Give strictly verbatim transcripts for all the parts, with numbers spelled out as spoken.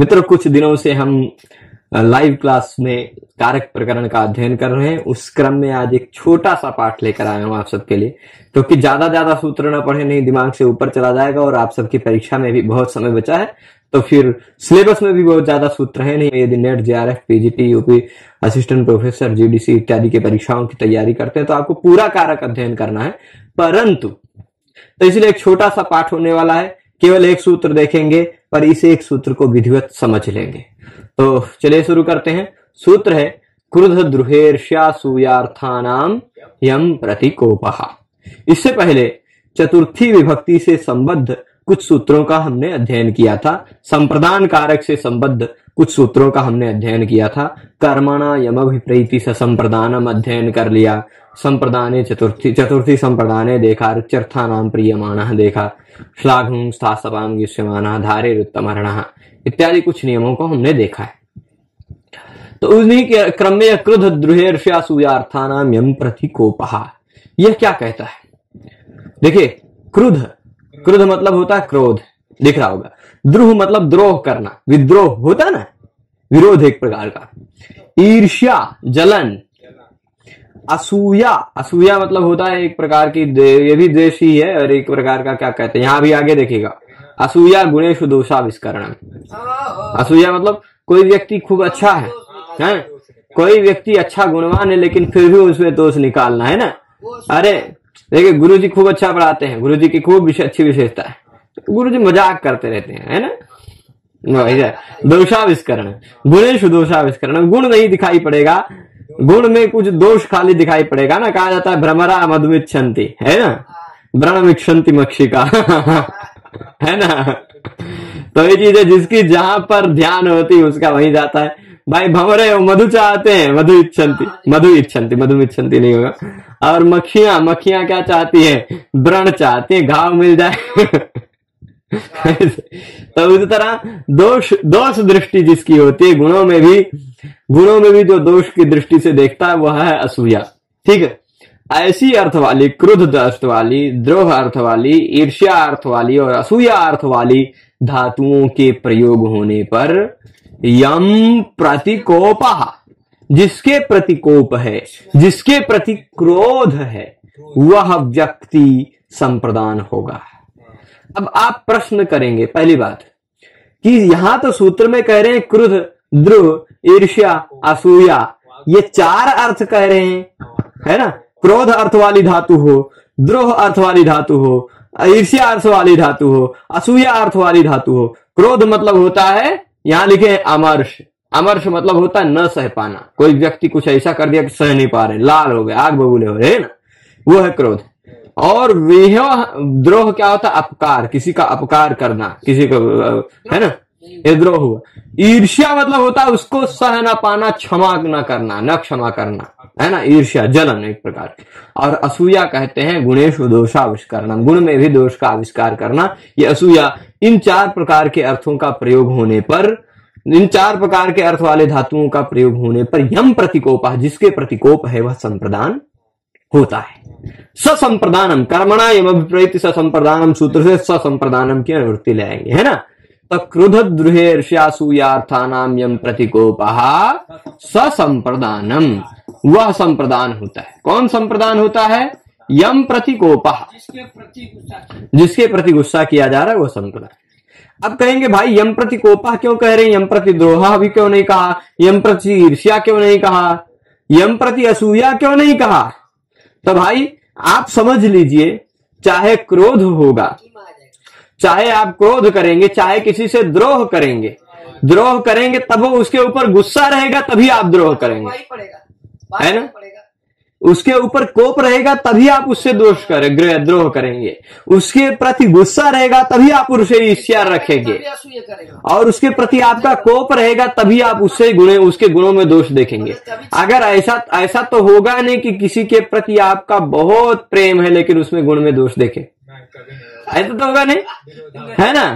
मित्रों, कुछ दिनों से हम लाइव क्लास में कारक प्रकरण का अध्ययन कर रहे हैं। उस क्रम में आज एक छोटा सा पाठ लेकर आया हूं आप सबके लिए, क्योंकि तो ज्यादा ज्यादा सूत्र न पढ़े, नहीं दिमाग से ऊपर चला जाएगा और आप सबकी परीक्षा में भी बहुत समय बचा है। तो फिर सिलेबस में भी बहुत ज्यादा सूत्र है नहीं। यदि NET, J R F, P G T, UP assistant professor, G D C इत्यादि के परीक्षाओं की तैयारी करते हैं तो आपको पूरा कारक अध्ययन करना है, परंतु तो इसलिए एक छोटा सा पाठ होने वाला है। केवल एक सूत्र देखेंगे, पर इस एक सूत्र को विधिवत समझ लेंगे। तो चलिए शुरू करते हैं। सूत्र है क्रुद्ध द्रुहेर्ष्यासूयार्थानाम यम प्रतिकोपः। इससे पहले चतुर्थी विभक्ति से संबद्ध कुछ सूत्रों का हमने अध्ययन किया था, संप्रदान कारक से संबद्ध कुछ सूत्रों का हमने अध्ययन किया था। कर्मणा यमभिप्रीति से संप्रदानम अध्ययन कर लिया, संप्रदाने चतुर्थी चतुर्थी संप्रदाने देखा, रुच्यर्थानाम प्रियमाणः देखा, श्लाघुं स्थासपां युष्यमानः धारेरुत्तमर्णः इत्यादि कुछ नियमों को हमने देखा है। तो उन्हीं के क्रम में क्रुद्ध द्रुहेर्ष्यासूयार्थानाम यम प्रतिकोपः, यह क्या कहता है? देखिए, क्रुद्ध क्रुद्ध मतलब होता है क्रोध, दिख रहा होगा। द्रुह मतलब द्रोह करना, विद्रोह होता है ना, विरोध एक प्रकार का। ईर्ष्या जलन, असूया असूया मतलब होता है एक प्रकार की, ये भी द्वेष ही है और एक प्रकार का क्या कहते हैं, यहां भी आगे देखिएगा, असूया गुणेशु दोषाविष्करण। असूया मतलब कोई व्यक्ति खूब अच्छा है, है? कोई व्यक्ति अच्छा गुणवान है लेकिन फिर भी उसमें दोष निकालना है ना। अरे देखिए, गुरुजी खूब अच्छा पढ़ाते हैं, गुरुजी की खूब विशे, अच्छी विशेषता है, गुरुजी मजाक करते रहते हैं, है ना। दोषाविष्करण गुणेशु दोषाविष्करण, गुण नहीं दिखाई पड़ेगा, गुण में कुछ दोष खाली दिखाई पड़ेगा ना। कहा जाता है भ्रमरा मधुमिच्छन्ति, है ना, व्रणमिच्छन्ति मक्षिका है ना। तो ये चीज है, जिसकी जहां पर ध्यान होती उसका वहीं जाता है। भाई भंवरे मधु चाहते हैं, मधु इच्छन्ति मधु इच्छन्ति मधु इच्छन्ति नहीं होगा। और मक्खियां मक्खियां क्या चाहती है, व्रण चाहती है, घाव मिल जाए तो उस तरह दोष दोष दृष्टि जिसकी होती है, गुणों में भी गुणों में भी जो दोष की दृष्टि से देखता है वह है असूया। ठीक है, ऐसी अर्थ वाली, क्रुद्ध अर्थ वाली, द्रोह अर्थ वाली, ईर्ष्या अर्थ वाली और असूया अर्थ वाली धातुओं के प्रयोग होने पर यम प्रतिकोपः, जिसके प्रतिकोप है, जिसके प्रति क्रोध है, वह व्यक्ति संप्रदान होगा। अब आप प्रश्न करेंगे, पहली बात कि यहां तो सूत्र में कह रहे हैं क्रुद्ध, द्रुह, ईर्ष्या, असूया, ये चार अर्थ कह रहे हैं, है ना। क्रोध अर्थ वाली धातु हो, द्रोह अर्थ वाली धातु हो, ईर्ष्या अर्थ वाली धातु हो, असूया अर्थ वाली धातु हो। क्रोध मतलब होता है, यहां लिखे अमर्ष, अमर्ष मतलब होता है न सह पाना, कोई व्यक्ति कुछ ऐसा कर दिया कि सह नहीं पा रहे, लाल हो गए, आग बबूले हो रहे, है ना, वो है क्रोध। और वह द्रोह क्या होता है, अपकार, किसी का अपकार करना, किसी को, है ना, ये द्रोह हुआ। ईर्ष्या मतलब होता है उसको सह ना पाना, क्षमा ना करना, न क्षमा करना, है ना, ईर्ष्या जलन एक प्रकार की। और असूया कहते हैं गुणेशु दोषाविष्करण, गुण में भी दोष का आविष्कार करना, ये असूया। इन चार प्रकार के अर्थों का प्रयोग होने पर, इन चार प्रकार के अर्थ वाले धातुओं का प्रयोग होने पर यम प्रतिकोप, जिसके प्रतिकोप है वह संप्रदान होता है। ससंप्रदानम, कर्मणा यम अभिप्रेत ससंप्रदानम सूत्र से ससंप्रदानम की अनुवृत्ति लाएंगे, है ना। तो क्रुद्ध द्रुहेर्ष्यासूयार्थानाम यम प्रतिकोपः ससंप्रदानम, वह संप्रदान होता है। कौन संप्रदान होता है? यम प्रतिकोपः, जिसके प्रति गुस्सा किया जा रहा है, वह संप्रदान। अब कहेंगे भाई यम प्रतिकोपः क्यों कह रहे हैं, यम प्रति द्रोहा भी क्यों नहीं कहा, यम प्रति ईर्ष्या क्यों नहीं कहा, यम प्रति असूया क्यों नहीं कहा? तो भाई आप समझ लीजिए, चाहे क्रोध होगा, चाहे आप क्रोध करेंगे, चाहे किसी से द्रोह करेंगे, द्रोह करेंगे तब वो उसके ऊपर गुस्सा रहेगा तभी आप द्रोह करेंगे, है ना। उसके ऊपर कोप रहेगा तभी आप उससे दोष करेंगे, द्रोह करेंगे। उसके प्रति गुस्सा रहेगा तभी आप उससे ईर्ष्या रखेंगे, और उसके प्रति आपका कोप रहेगा तभी आप उससे गुणे उसके गुणों में दोष देखेंगे। अगर ऐसा ऐसा तो होगा नहीं कि किसी के प्रति आपका बहुत प्रेम है लेकिन उसमें गुण में दोष देखे, ऐसा तो होगा नहीं, है ना।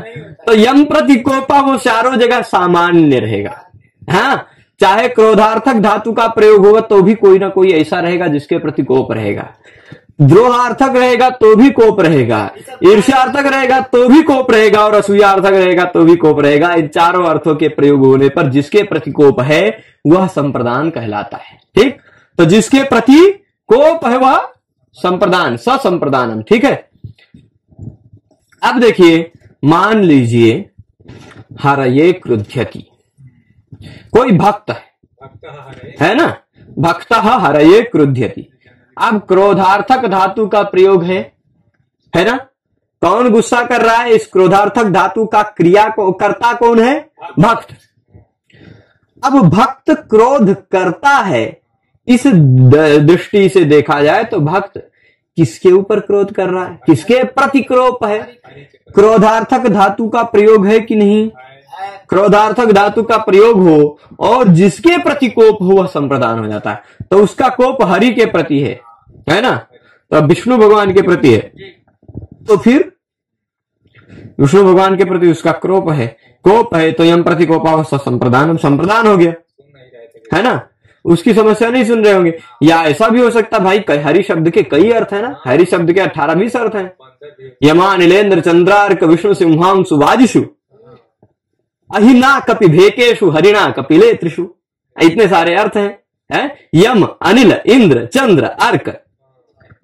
तो यम प्रतिकोपा वो चारों जगह सामान्य रहेगा। हाँ, चाहे क्रोधार्थक धातु का प्रयोग होगा तो भी कोई ना कोई ऐसा रहेगा जिसके प्रति कोप रहेगा। द्रोहार्थक रहेगा तो भी कोप रहेगा, ईर्ष्यार्थक रहेगा तो भी कोप रहेगा और असूयार्थक रहेगा तो भी कोप रहेगा। इन चारों अर्थों के प्रयोग होने पर जिसके प्रति कोप है वह संप्रदान कहलाता है। ठीक, तो जिसके प्रति कोप है वह संप्रदान, ससंप्रदानम। ठीक है, अब देखिए, मान लीजिए हरये क्रुध्यति, कोई भक्त है है ना, भक्तः हरये क्रुध्यति। अब क्रोधार्थक धातु का प्रयोग है, है ना, कौन गुस्सा कर रहा है, इस क्रोधार्थक धातु का क्रिया को कर्ता कौन है, भक्त। अब भक्त क्रोध करता है, इस दृष्टि से देखा जाए तो भक्त किसके ऊपर क्रोध कर रहा है, किसके प्रति क्रोध है। क्रोधार्थक धातु का प्रयोग है कि नहीं, क्रोधार्थक धातु का प्रयोग हो और जिसके प्रति कोप हो वह संप्रदान हो जाता है। तो उसका कोप हरि के प्रति है, है ना, तो विष्णु भगवान के प्रति है, तो फिर विष्णु भगवान के प्रति उसका क्रोप है, कोप है, तो यम प्रति कोपा संप्रदान, संप्रदान हो गया, है ना। उसकी समस्या नहीं सुन रहे होंगे, या ऐसा भी हो सकता भाई, हरि शब्द के कई अर्थ है ना, हरि शब्द के अठारह बीस अर्थ है, यमा नीलेन्द्र चंद्रार्क विष्णु सिंहांग सुवाजिशु अहिना कपि भेकेशु हरिणा कपिले त्रिशु, इतने सारे अर्थ हैं, हैं? यम, अनिल, इंद्र, चंद्र, अर्क,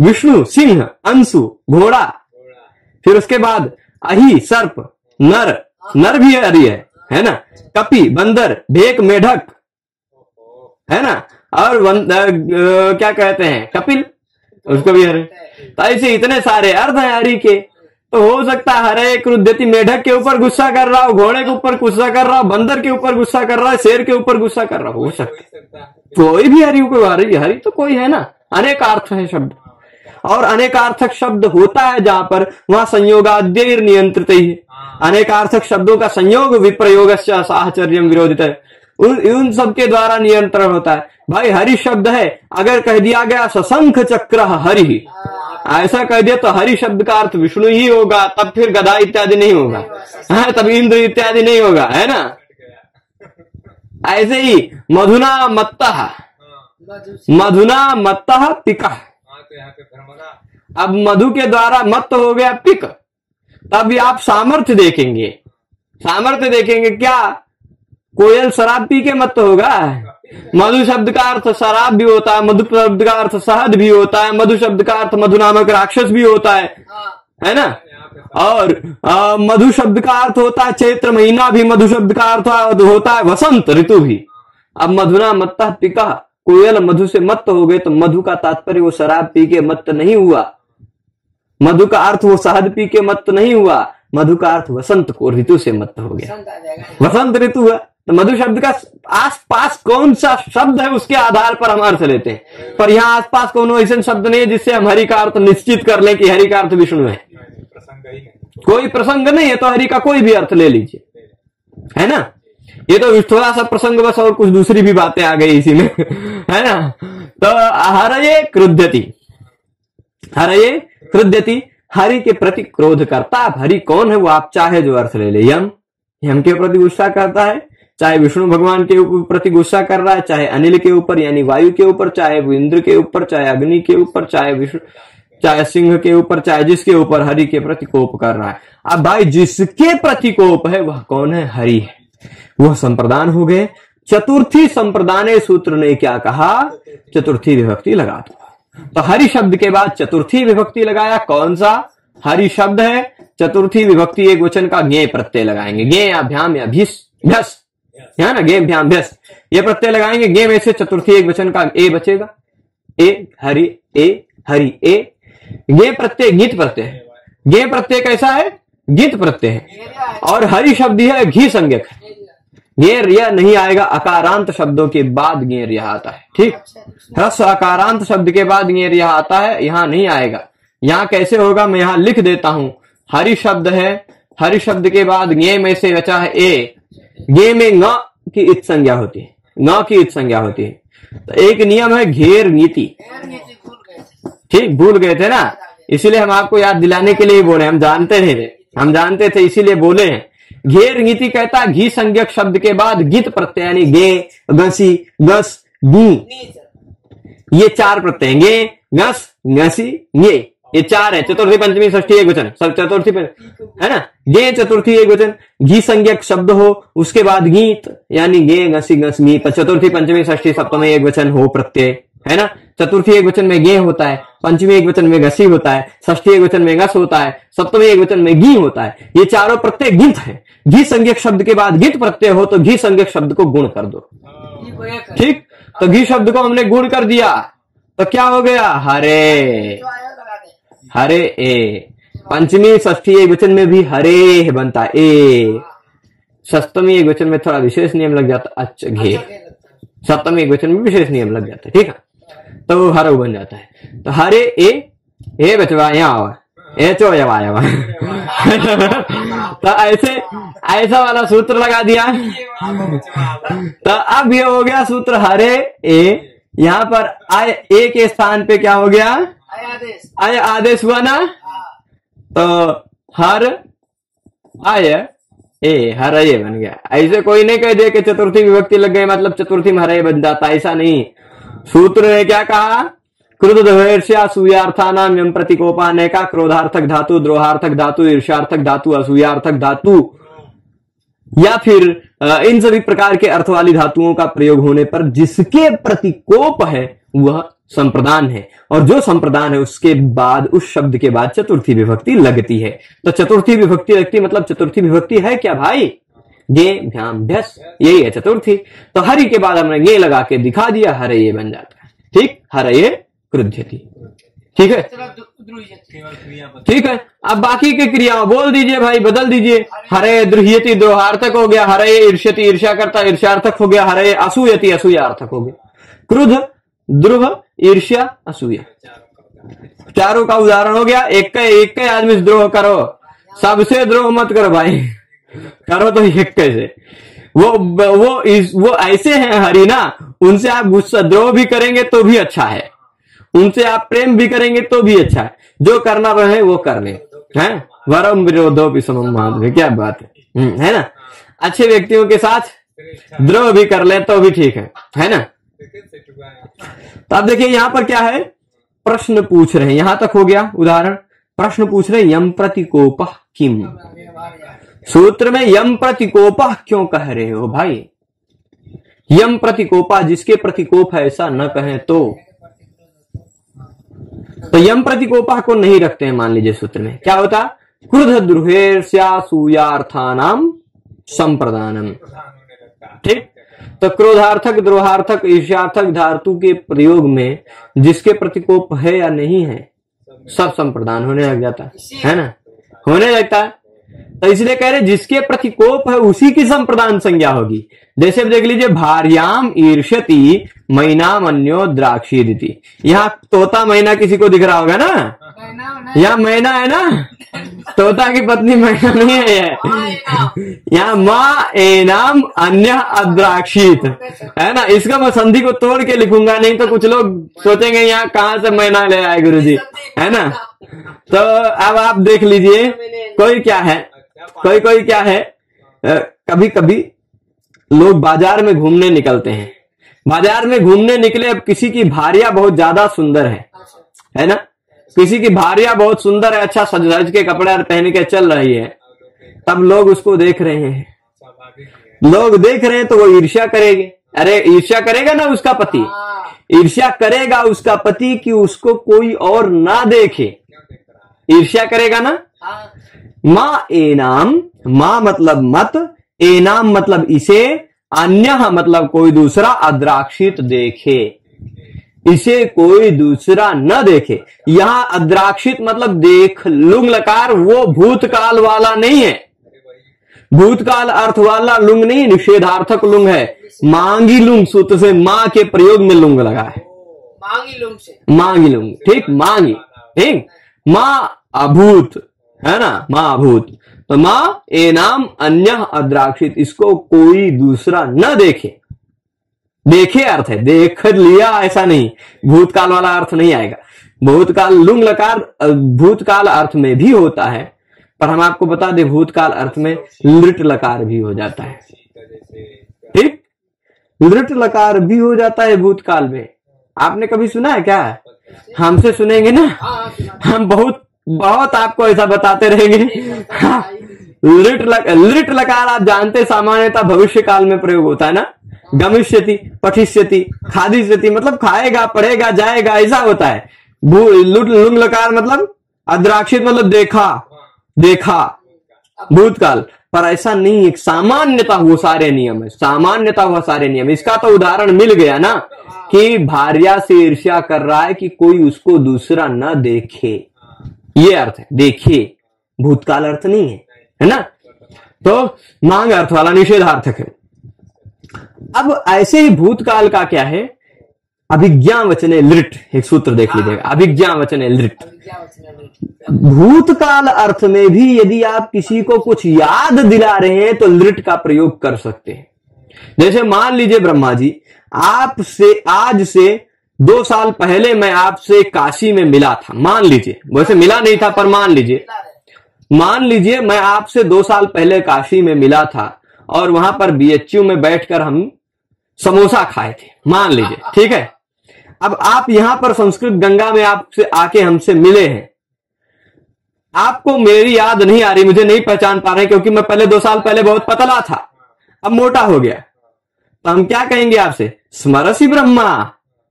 विष्णु, सिंह, अंशु, घोड़ा, फिर उसके बाद अहि सर्प, नर, नर भी हरि है, है ना, कपि बंदर, भेक मेढक, है ना, और बंद, आ, क्या कहते हैं, कपिल, उसको भी हरि। तो ऐसे इतने सारे अर्थ हैं हरि के। तो हो सकता है हरे क्रुद्यति मेढक के ऊपर गुस्सा कर रहा हो, घोड़े के ऊपर गुस्सा कर रहा हो, बंदर के ऊपर गुस्सा कर रहा है, शेर के ऊपर गुस्सा कर रहा हो, हो सकता कोई भी हरि, कोई हरि, हरि तो कोई है ना, अनेक अर्थ है शब्द, और अनेकार्थक शब्द होता है जहां पर वहां संयोगाद्य नियंत्रित ही, अनेकार्थक शब्दों का संयोग विप्रयोग से साहचर्य विरोधित है, उन सबके द्वारा नियंत्रण होता है। भाई हरि शब्द है, अगर कह दिया गया सशंख चक्र हरि, ऐसा कह दिया तो हरि शब्द का अर्थ विष्णु ही होगा, तब फिर गदा इत्यादि नहीं होगा, हाँ, तब इंद्र इत्यादि नहीं होगा, है ना। ऐसे ही मधुना मत्तः, मधुना मत्तः पिकः, अब मधु के द्वारा मत्त हो गया पिक, तब आप सामर्थ्य देखेंगे, सामर्थ्य देखेंगे क्या, कोयल शराब पी के मत्त होगा। मधु शब्द का अर्थ शराब भी होता है, मधु शब्द का अर्थ शहद भी होता है, मधु शब्द का अर्थ मधु नामक राक्षस भी होता है, है ना, और आ, मधु शब्द का अर्थ होता है चैत्र महीना भी, मधु शब्द का अर्थ होता है वसंत ऋतु भी। अब मधुना मत्तः पिका, कोयल मधु से मत्त हो गए, तो मधु का तात्पर्य वो शराब पी के मत्त नहीं हुआ, मधु का अर्थ वो शहद पी के मत्त नहीं हुआ, मधु का अर्थ वसंत को ऋतु से मत्त हो गया, वसंत ऋतु हुआ। तो मधु शब्द का आसपास कौन सा शब्द है उसके आधार पर हम अर्थ लेते हैं, पर यहाँ आसपास कौन ऐसा शब्द नहीं है जिससे हम हरि का अर्थ निश्चित कर लें कि हरि का अर्थ विष्णु है, कोई प्रसंग नहीं है, तो हरि का कोई भी अर्थ ले लीजिए, है ना। ये तो थोड़ा सा प्रसंग बस, और कुछ दूसरी भी बातें आ गई इसी में, है ना। तो हरये क्रुध्यति, हरये क्रुध्यति, हरि के प्रति क्रोध करता। अब हरि कौन है वो आप चाहे जो अर्थ ले ले, यम, यम के प्रति गुस्सा करता है, चाहे विष्णु भगवान के प्रति गुस्सा कर रहा है, चाहे अनिल के ऊपर यानी वायु के ऊपर, चाहे इंद्र के ऊपर, चाहे अग्नि के ऊपर, चाहे विष्णु, चाहे सिंह के ऊपर, चाहे जिसके ऊपर हरि के प्रति कोप कर रहा है। अब भाई जिसके प्रति कोप है वह कौन है, हरि है, वह संप्रदान हो गए। चतुर्थी संप्रदाने सूत्र ने क्या कहा, चतुर्थी विभक्ति लगा दो। तो हरि शब्द के बाद चतुर्थी विभक्ति लगाया, कौन सा हरि शब्द है, चतुर्थी विभक्ति एक वचन का ज्ञ प्रत्यय लगाएंगे, ज्ञ अभ्याम या भ्यस, है ना, गेम ध्यान भ्यस, ये प्रत्यय लगाएंगे, गेम ऐसे चतुर्थी एक वचन का ए बचेगा, ए हरि, ए हरि, ए ये प्रत्यय गीत प्रत्यय, ये प्रत्यय कैसा है, गीत प्रत्यय है, और हरि शब्द है घी संज्ञक, ये रिया नहीं आएगा, अकारांत शब्दों के बाद ये रिया आता है। ठीक, ह्रस्व अकारांत शब्द के बाद ये रिया आता है, यहाँ नहीं आएगा। यहाँ कैसे होगा, मैं यहाँ लिख देता हूँ, हरि शब्द है, हरि शब्द के बाद ये में से बचा है ए, घे में न की इत संज्ञा होती है, न की इत संज्ञा होती है, तो एक नियम है घेर नीति, ठीक, भूल गए थे ना, इसीलिए हम आपको याद दिलाने के लिए बोले, हम जानते नहीं थे, हम जानते थे इसीलिए बोले हैं। घेर नीति कहता घी संज्ञक शब्द के बाद गीत प्रत्यय यानी गे, गसी, गस, गी, ये चार प्रत्यय, गे नस नसी ये ये चार है, चतुर्थी पंचमी षष्ठी एक वचन, सब चतुर्थी है ना, ये चतुर्थी एक वचन। घी संज्ञक शब्द हो उसके बाद गीत यानी गे घसी घस गीत, चतुर्थी पंचमी षष्ठी सप्तमी एक वचन हो प्रत्यय है ना। चतुर्थी एक वचन में गे होता है, पंचमी एक वचन में घसी होता है, षष्ठी एक वचन में घस होता है, सप्तमी एक वचन में घी होता है। ये चारों प्रत्यय गित है। घी संज्ञक शब्द के बाद गित प्रत्यय हो तो घी संज्ञक शब्द को गुण कर दो, ठीक। तो घी शब्द को हमने गुण कर दिया तो क्या हो गया, हरे हरे ए। पंचमी षष्ठी एक वचन में भी हरे बनता है ए, सप्तमी एक वचन में थोड़ा विशेष नियम लग जाता, अच्छा घे, सप्तमी एक वचन में विशेष नियम लग जाता है, ठीक है, तो हरो बन जाता है। तो हरे ए ए बचवा यहाँ ए चो यवा यवा तो ऐसे ऐसा वाला सूत्र लगा दिया। तो अब ये हो गया सूत्र हरे ए, यहाँ पर आय ए के स्थान पे क्या हो गया, आय आदेश हुआ ना। तो हर आय ए हर ये बन गया। ऐसे कोई नहीं कह दिया कि चतुर्थी विभक्ति लग गई मतलब चतुर्थी में हरे बन जाता, ऐसा नहीं। सूत्र ने क्या कहा, क्रुद्ध द्वेष्या असूयार्था नाम यम प्रतिकोपा ने का क्रोधार्थक धातु, द्रोहार्थक धातु, ईर्ष्यार्थक धातु, असूयार्थक धातु या फिर इन सभी प्रकार के अर्थ वाली धातुओं का प्रयोग होने पर जिसके प्रतिकोप है वह संप्रदान है, और जो संप्रदान है उसके बाद उस शब्द के बाद चतुर्थी विभक्ति लगती है। तो चतुर्थी विभक्ति लगती मतलब चतुर्थी विभक्ति है क्या भाई, गे भ्याम भ्यस, यही है चतुर्थी। तो हरि के बाद हमने ये लगा के दिखा दिया, हर ये बन जाता है, ठीक, हर ये क्रुध्यति, ठीक है, ठीक है। अब बाकी के क्रियाओं बोल दीजिए भाई, बदल दीजिए। हरे द्रुह्यति द्रोहार्थक हो गया, हरे ईर्ष्यति ईर्ष्या करता ईर्ष्यार्थक हो गया, हरे असूयति असूयार्थक हो गया, क्रुद्ध द्रुह ईर्ष्या असूया चारों का उदाहरण हो गया। एक के एक के आदमी से द्रोह करो, सबसे द्रोह मत करो भाई, करो तो एक से। वो वो वो ऐसे हैं हरि ना, उनसे आप गुस्सा द्रोह भी करेंगे तो भी अच्छा है, उनसे आप प्रेम भी करेंगे तो भी अच्छा है, जो करना रहे वो कर ले है, वरम विरोधो भी समम, क्या बात है है ना। अच्छे व्यक्तियों के साथ द्रोह भी कर ले तो भी ठीक है, है ना। तो आप देखिए यहाँ पर क्या है, प्रश्न पूछ रहे हैं, यहां तक हो गया उदाहरण। प्रश्न पूछ रहे हैं यम प्रतिकोप किम, सूत्र में यम प्रतिकोप क्यों कह रहे हो भाई, यम प्रतिकोपा जिसके प्रतिकोप है ऐसा न कहें तो तो यम प्रतिकोपा को नहीं रखते हैं। मान लीजिए सूत्र में क्या होता, क्रुद्ध द्रुहेर्ष्यासूयार्थानाम संप्रदानम, ठीक। तो क्रोधार्थक द्रोहार्थक ईर्ष्यार्थक धातु के प्रयोग में जिसके प्रतिकोप है या नहीं है सब संप्रदान होने लग जाता है ना, होने लगता है। तो इसलिए कह रहे जिसके प्रतिकोप है उसी की संप्रदान संज्ञा होगी। जैसे देख लीजिए, भार्याम ईर्ष्यति मैना मन्यो द्राक्षीदिति, यहाँ तोता मैना किसी को दिख रहा होगा ना, यहाँ मैना है ना, तोता की पत्नी मैना नहीं है, यहाँ माँ एनाम अन्य अद्राक्षित है ना। इसका मैं संधि को तोड़ के लिखूंगा, नहीं तो कुछ लोग सोचेंगे यहाँ कहाँ से मैना ले आए गुरुजी, है ना। तो अब आप देख लीजिए, कोई क्या है, कोई कोई क्या है, कभी कभी लोग बाजार में घूमने निकलते हैं, बाजार में घूमने निकले, अब किसी की भार्या बहुत ज्यादा सुंदर है, है ना, किसी की भार्या बहुत सुंदर है, अच्छा सज धज के कपड़े पहन के चल रही है, तब लोग उसको देख रहे हैं, लोग देख रहे हैं तो वो ईर्ष्या करेंगे। अरे ईर्ष्या करेगा ना उसका पति, ईर्ष्या करेगा उसका पति कि उसको कोई और ना देखे, ईर्ष्या करेगा ना। माँ एनाम, माँ मतलब मत, एनाम मतलब इसे, अन्य मतलब कोई दूसरा, अद्राक्षित देखे, इसे कोई दूसरा न देखे। यहाँ अद्राक्षित मतलब देख लुंग लकार, वो भूतकाल वाला नहीं है, भूतकाल अर्थ वाला लुंग नहीं, निषेधार्थक लुंग है, मांगी लुंग सूत्र से माँ के प्रयोग में लुंग लगा है, मांगी लुंग से मांगी लुंग, ठीक, मांगी, ठीक। माँ अभूत है ना, माँ अभूत, तो माँ एनाम अन्य अद्राक्षित, इसको कोई दूसरा न देखे, देखे अर्थ है, देख लिया ऐसा नहीं, भूतकाल वाला अर्थ नहीं आएगा। भूतकाल लुंग लकार भूतकाल अर्थ में भी होता है, पर हम आपको बता दें भूतकाल अर्थ में लृट लकार भी हो जाता है, ठीक, लृट लकार भी हो जाता है भूतकाल में। आपने कभी सुना है क्या, हमसे सुनेंगे ना, हम बहुत बहुत आपको ऐसा बताते रहेंगे। लिट लक, लिट लकार आप जानते सामान्यतः भविष्य काल में प्रयोग होता है ना। गमिष्यति, पठिष्यति, खादिष्यति मतलब खाएगा, पढ़ेगा, जाएगा, ऐसा होता है। लुट लुंग लकार मतलब अद्राक्षित मतलब देखा देखा भूतकाल। पर ऐसा नहीं, एक सामान्यता हुआ सारे नियम है, सामान्यता हुआ सारे नियम। इसका तो उदाहरण मिल गया ना कि भार्या से ईर्ष्या कर रहा है कि कोई उसको दूसरा न देखे, ये अर्थ है। देखिए भूतकाल अर्थ नहीं है, है ना। तो मांग अर्थ वाला निषेधार्थक है। अब ऐसे ही भूतकाल का क्या है, अभिज्ञा वचने लिट, एक सूत्र देख लीजिएगा, अभिज्ञा वचने लिट। भूतकाल अर्थ में भी यदि आप किसी को कुछ याद दिला रहे हैं तो लिट का प्रयोग कर सकते हैं। जैसे मान लीजिए ब्रह्मा जी, आपसे आज से दो साल पहले मैं आपसे काशी में मिला था, मान लीजिए, वैसे मिला नहीं था पर मान लीजिए, मान लीजिए मैं आपसे दो साल पहले काशी में मिला था और वहां पर बीएचयू में बैठकर हम समोसा खाए थे, मान लीजिए, ठीक है। अब आप यहां पर संस्कृत गंगा में आपसे आके हमसे मिले हैं, आपको मेरी याद नहीं आ रही, मुझे नहीं पहचान पा रहे क्योंकि मैं पहले दो साल पहले बहुत पतला था, अब मोटा हो गया। तो हम क्या कहेंगे आपसे, स्मरसि ब्रह्मा,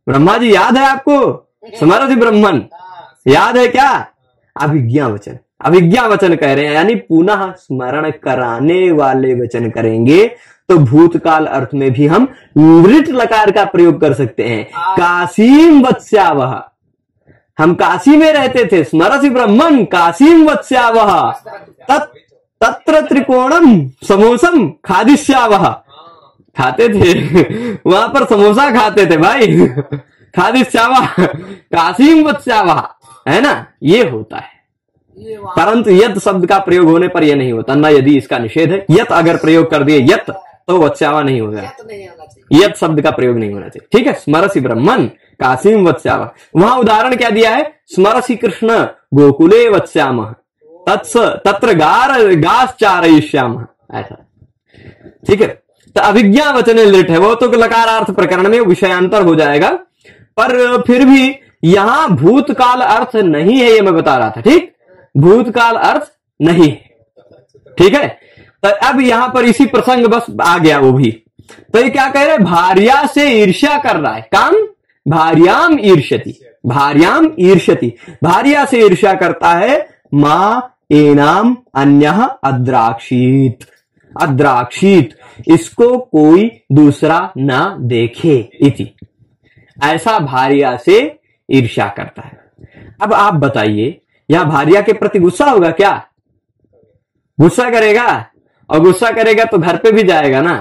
ब्रह्मा जी याद है आपको, स्मरसि ब्रह्मन, याद है क्या। अभिज्ञा वचन, अभिज्ञा वचन कह रहे हैं यानी पुनः स्मरण कराने वाले वचन करेंगे। तो भूतकाल अर्थ में भी हम लिट लकार का प्रयोग कर सकते हैं। काशीम वत्स्यावह, हम काशी में रहते थे, स्मरसि ब्रह्मन काशीम वत्स्यावह, तत् तत्र त्रिकोणम समोसम खादिष्यावह, खाते थे वहां पर समोसा खाते थे भाई, खादिष्यावह काशीम वत्स्यावह, है ना। ये होता है, परंतु यत शब्द का प्रयोग होने पर यह नहीं होता ना, यदि इसका निषेध है। यत अगर प्रयोग कर दिए यत तो वत्स्यावा नहीं होगा, यत शब्द का प्रयोग नहीं होना चाहिए, ठीक है। स्मरसि ब्रह्मन काशीम वत्स्यावा, वहां उदाहरण क्या दिया है, स्मरसि कृष्ण गोकुले वत्स्यामः तत्स तत्र गार गाश्चारयिष्यामः, ऐसा, ठीक है। तो अभिज्ञा वचने लिट है, वो तो लकारार्थ प्रकरण में विषयांतर हो जाएगा, पर फिर भी यहां भूतकाल अर्थ नहीं है, ये मैं बता रहा था, ठीक, भूतकाल अर्थ नहीं, ठीक है। तो अब यहां पर इसी प्रसंग बस आ गया वो भी। तो ये क्या कह रहे हैं, भार्या से ईर्ष्या कर रहा है, काम भार्याम ईर्ष्यति, भार्याम ईर्ष्यति, भार्या से ईर्ष्या करता है। माँ एनाम अन्यः अद्राक्षीत, अद्राक्षीत इसको कोई दूसरा ना देखे इति, ऐसा भार्या से ईर्ष्या करता है। अब आप बताइए यहां भार्या के प्रति गुस्सा होगा क्या, गुस्सा करेगा, और गुस्सा करेगा तो घर पे भी जाएगा ना,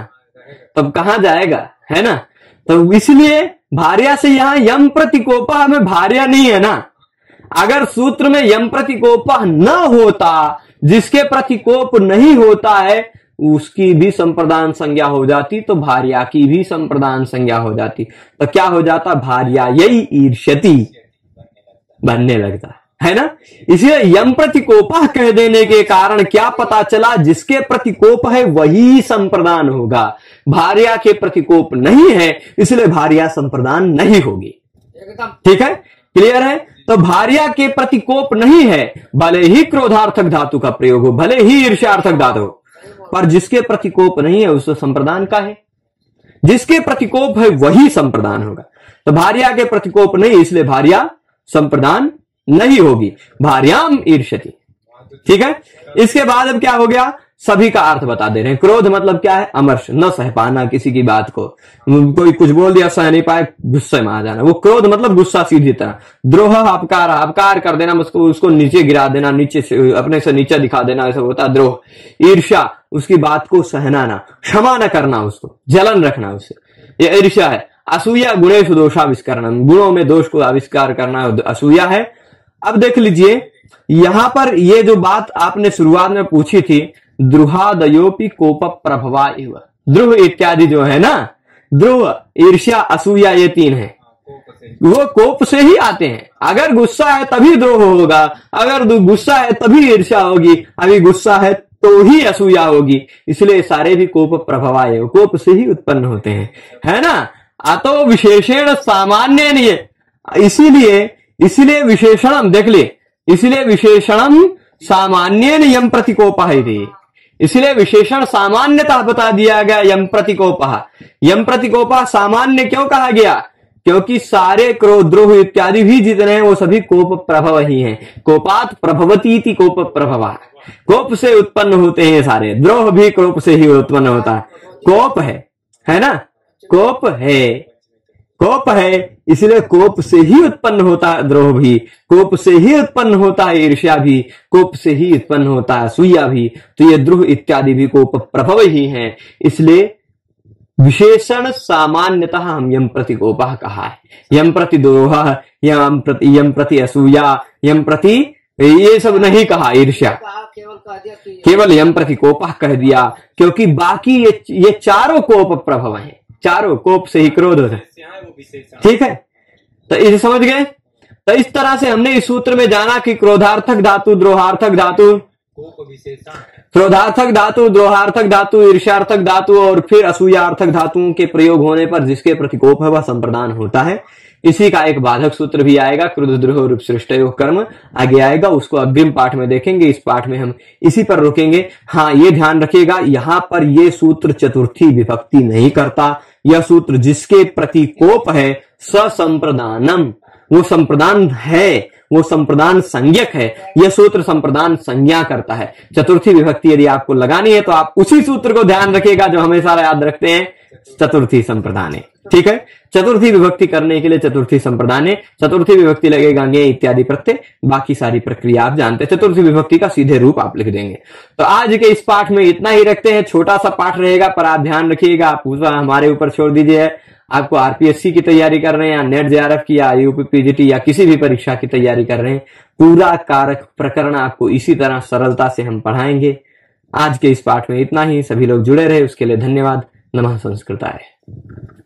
तब कहां जाएगा, है ना। तो इसलिए भार्या से यहां यम प्रतिकोपा में भार्या नहीं है ना। अगर सूत्र में यम प्रतिकोपा न होता, जिसके प्रतिकोप नहीं होता है, उसकी भी संप्रदान संज्ञा हो जाती तो भार्या की भी संप्रदान संज्ञा हो जाती, तो क्या हो जाता, भार्या यही ईर्ष्यति बनने लगता, है ना। इसलिए यम प्रतिकोपा कह देने के कारण क्या पता चला, जिसके प्रतिकोप है वही संप्रदान होगा, भार्या के प्रतिकोप नहीं है इसलिए भार्या संप्रदान नहीं होगी, ठीक है, क्लियर है। तो भार्या के प्रतिकोप नहीं है, भले ही क्रोधार्थक धातु का प्रयोग हो, भले ही ईर्ष्यार्थक धातु हो, पर जिसके प्रतिकोप नहीं है उसको संप्रदान का है, जिसके प्रतिकोप है वही संप्रदान होगा। तो भार्या के प्रतिकोप नहीं, इसलिए भार्या संप्रदान नहीं होगी, भार्याम ईर्ष्यति, ठीक है। इसके बाद अब क्या हो गया, सभी का अर्थ बता दे रहे हैं। क्रोध मतलब क्या है, अमर्ष, न सह पाना किसी की बात को, कोई कुछ बोल दिया सह नहीं पाए, गुस्से में आ जाना, वो क्रोध मतलब गुस्सा सीधी तरह। द्रोह अपकार, अपकार कर देना, उसको उसको नीचे गिरा देना, नीचे से, अपने से नीचे दिखा देना, ऐसा होता है द्रोह। ईर्ष्या उसकी बात को सहना ना, क्षमा न करना, उसको जलन रखना उससे, ये ईर्ष्या है। असूया गुणेषु दोषाविष्करणम्, गुणों में दोष को आविष्कार करना असूया है। अब देख लीजिए यहां पर ये जो बात आपने शुरुआत में पूछी थी, द्रुहादयोपि कोप प्रभवा इव, द्रुह इत्यादि जो है ना, द्रुह, ईर्ष्या, असूया, ये तीन है, वो कोप से ही आते हैं। अगर गुस्सा है तभी द्रोह होगा, अगर गुस्सा है तभी ईर्ष्या होगी, अभी गुस्सा है तो ही असूया होगी, इसलिए सारे भी कोप प्रभवा इव, कोप से ही उत्पन्न होते हैं, है ना। अतो विशेषण सामान्य नहीं है, इसीलिए इसीलिए विशेषणम देख लिए, इसीलिए विशेषणम सामान्य यम प्रतिकोपः, इसलिए विशेषण सामान्यतः बता दिया गया यम प्रतिकोपः। यम प्रतिकोपः सामान्य क्यों कहा गया? क्योंकि सारे क्रोध द्रोह इत्यादि भी जितने हैं वो सभी कोप प्रभव ही हैं। कोपात प्रभवती कोप प्रभवा, कोप से उत्पन्न होते हैं सारे, द्रोह भी कोप से ही उत्पन्न होता है। कोप है, है ना, कोप है, कोप है, इसलिए कोप से ही उत्पन्न होता है द्रोह भी, कोप से ही उत्पन्न होता है ईर्ष्या भी, कोप से ही उत्पन्न होता है सूया भी। तो ये द्रोह इत्यादि भी कोप प्रभव ही हैं, इसलिए विशेषण सामान्यतः हम यम प्रतिकोपः कहा है। यम प्रति द्रोह, यम प्रति यम प्रति असूया, यम प्रति ये सब नहीं कहा ईर्ष्या, केवल यम प्रतिकोपः कह दिया, क्योंकि बाकी ये ये चारों कोप प्रभव हैं, चारों कोप से ही क्रोध होता है। ठीक है, तो इसे समझ गए। तो इस तरह से हमने इस सूत्र में जाना कि क्रोधार्थक धातु, द्रोहार्थक धातु, क्रोधार्थक धातु, द्रोहार्थक धातु, ईर्ष्यार्थक धातु और फिर असूयार्थक धातुओं के प्रयोग होने पर जिसके प्रतिकोप है वह संप्रदान होता है। इसी का एक बाधक सूत्र भी आएगा, क्रोध द्रोह रूप सृष्टयो कर्म आगे आएगा, उसको अग्रिम पाठ में देखेंगे। इस पाठ में हम इसी पर रोकेंगे। हाँ, ये ध्यान रखिएगा, यहाँ पर ये सूत्र चतुर्थी विभक्ति नहीं करता। यह सूत्र जिसके प्रतिकोप है ससंप्रदानम, वो संप्रदान है, वो संप्रदान संज्ञक है। यह सूत्र संप्रदान संज्ञा करता है। चतुर्थी विभक्ति यदि आपको लगानी है तो आप उसी सूत्र को ध्यान रखिएगा जो हमेशा याद रखते हैं, चतुर्थी संप्रदाने। ठीक है, चतुर्थी विभक्ति करने के लिए चतुर्थी संप्रदाने, चतुर्थी विभक्ति लगेगा ञे इत्यादि प्रत्यय, बाकी सारी प्रक्रिया आप जानते हैं। चतुर्थी विभक्ति का सीधे रूप आप लिख देंगे। तो आज के इस पाठ में इतना ही रखते हैं, छोटा सा पाठ रहेगा, पर आप ध्यान रखिएगा, आप पूरा हमारे ऊपर छोड़ दीजिए। आपको आरपीएससी की तैयारी कर रहे हैं या नेट जेआरएफ की या यूपीपीजीटी या किसी भी परीक्षा की तैयारी कर रहे हैं, पूरा कारक प्रकरण आपको इसी तरह सरलता से हम पढ़ाएंगे। आज के इस पाठ में इतना ही, सभी लोग जुड़े रहे उसके लिए धन्यवाद। नमः संस्कृताय।